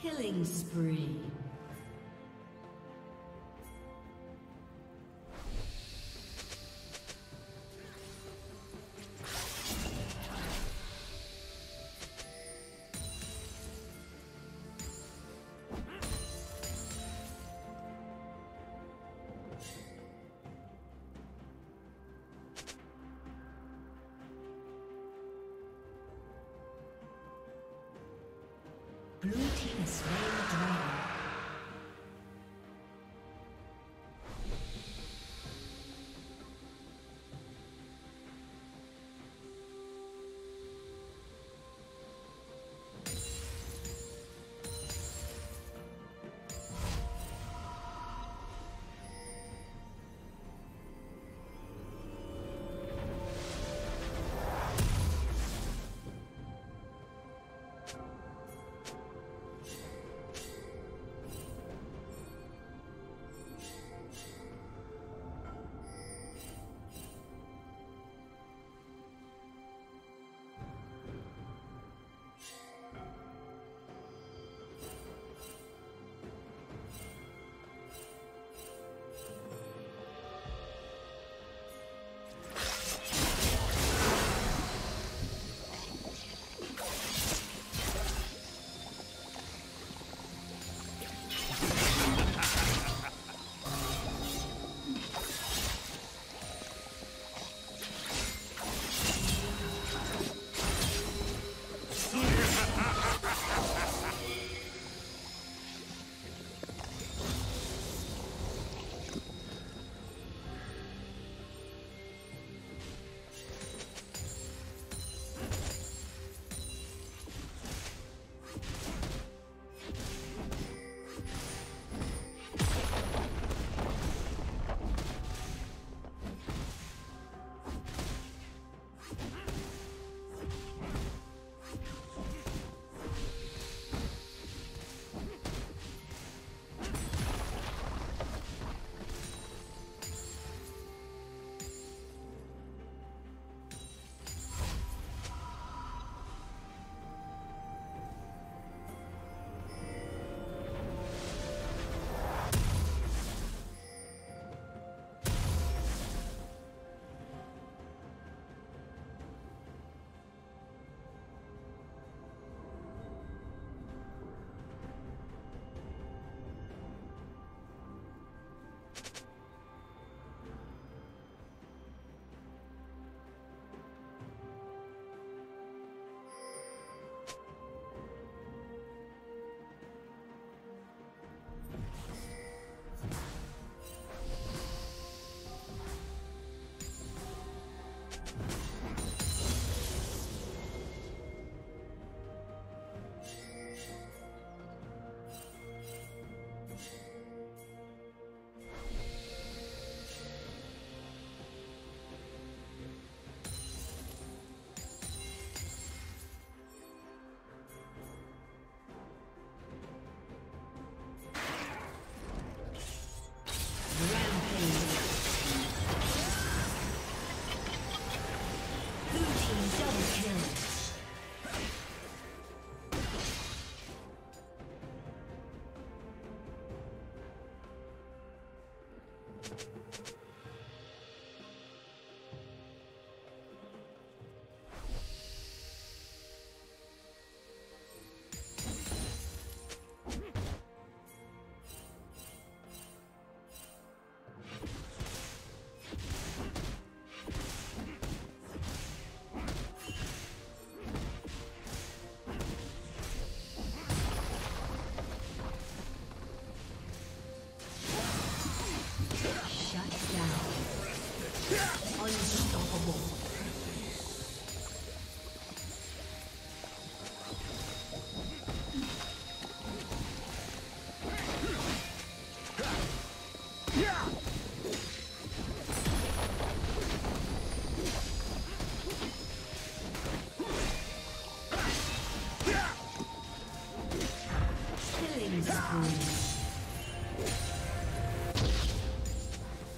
Killing spree. Blue team is slain the dragon.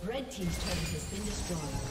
Red team's turret has been destroyed.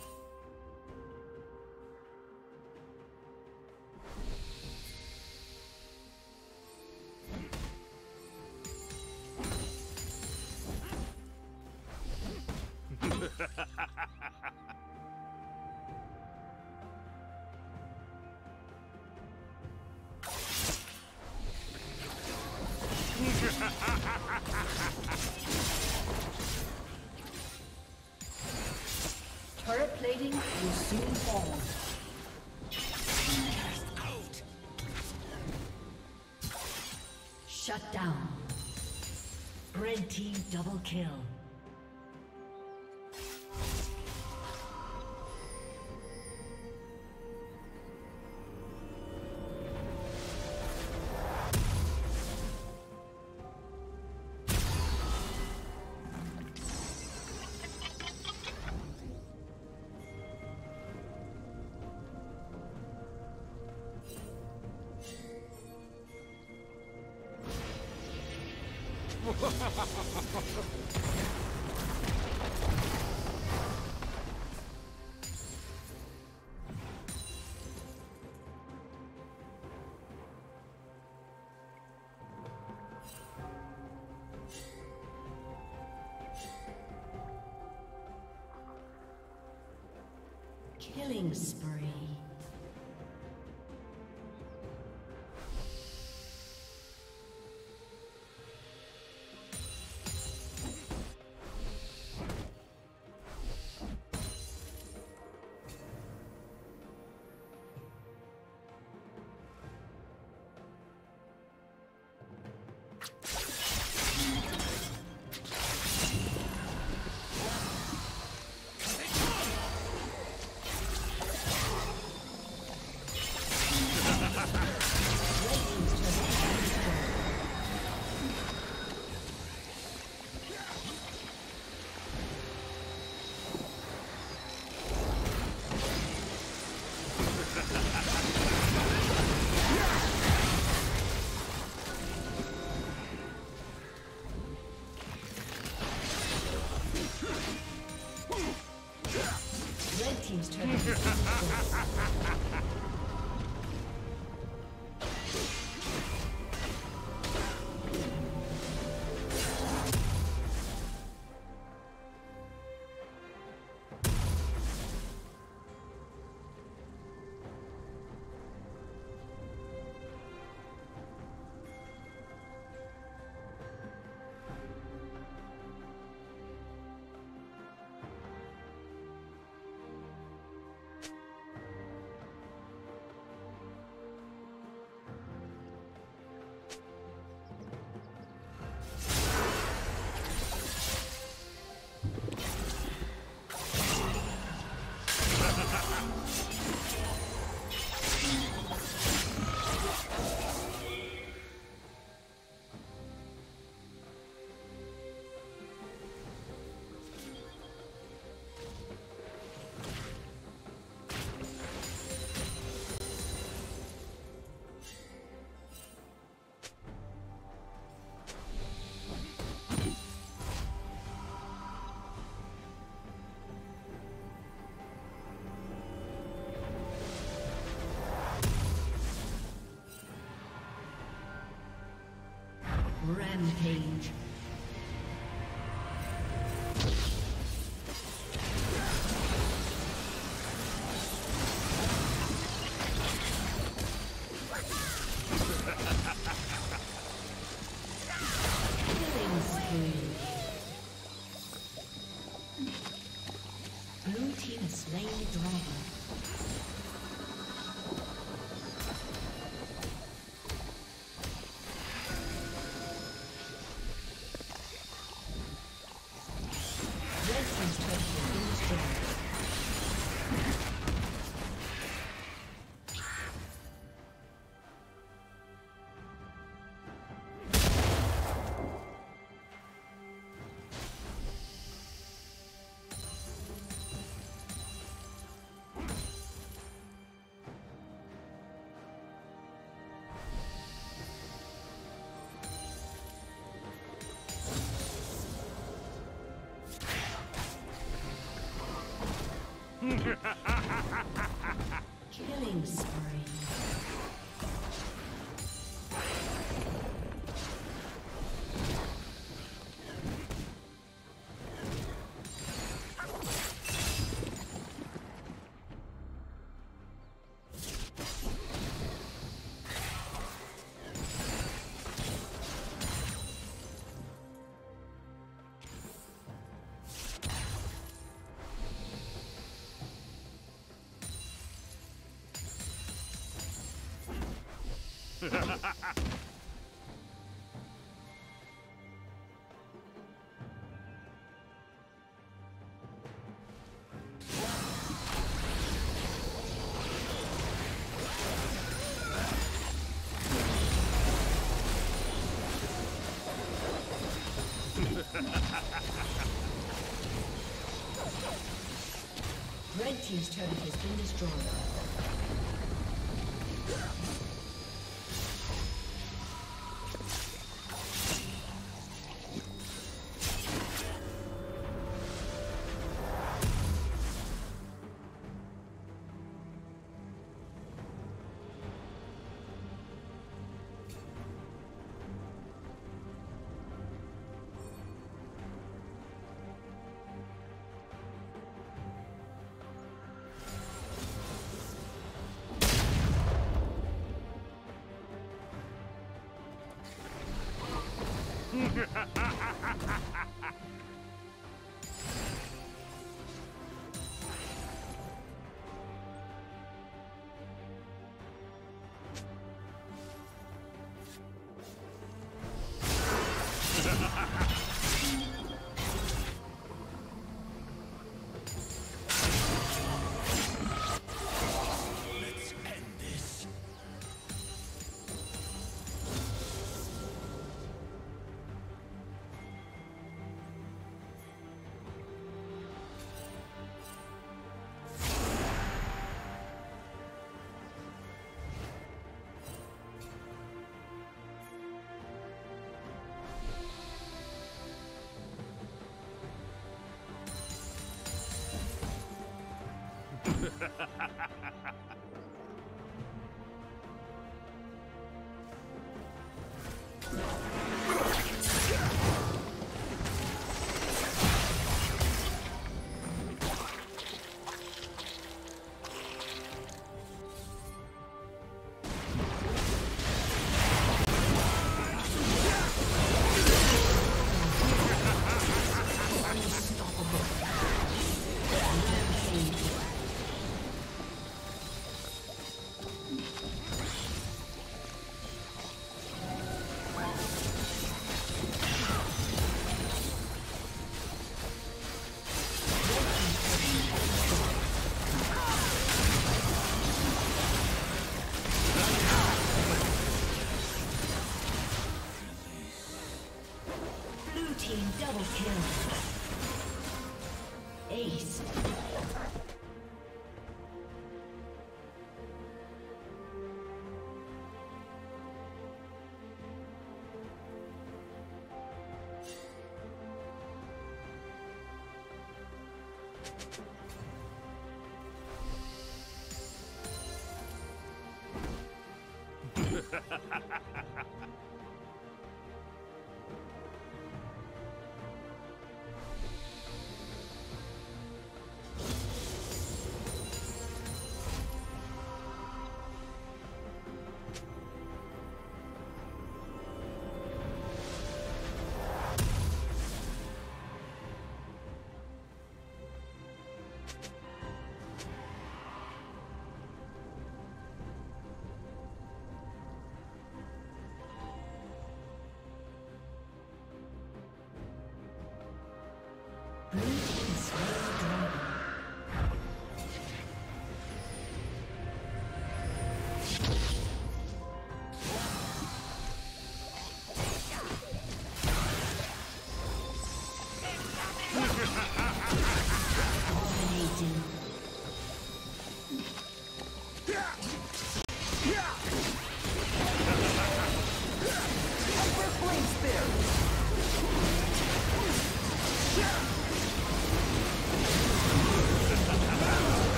Turret plating will soon fall. Fingers out. Shut down. Red team double kill. Killing spree. Rampage. Killing spree. Blue team has slain the dragon. Killing spree. Red team's turret has been destroyed.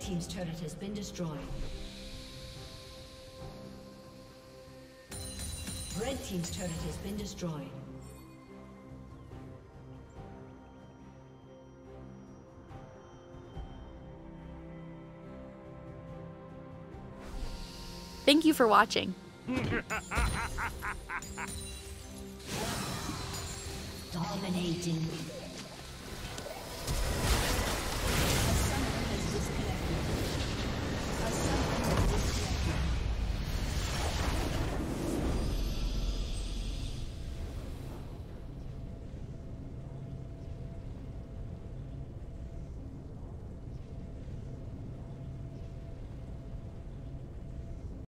Team's turret has been destroyed. Red team's turret has been destroyed. Thank you for watching. Dominating.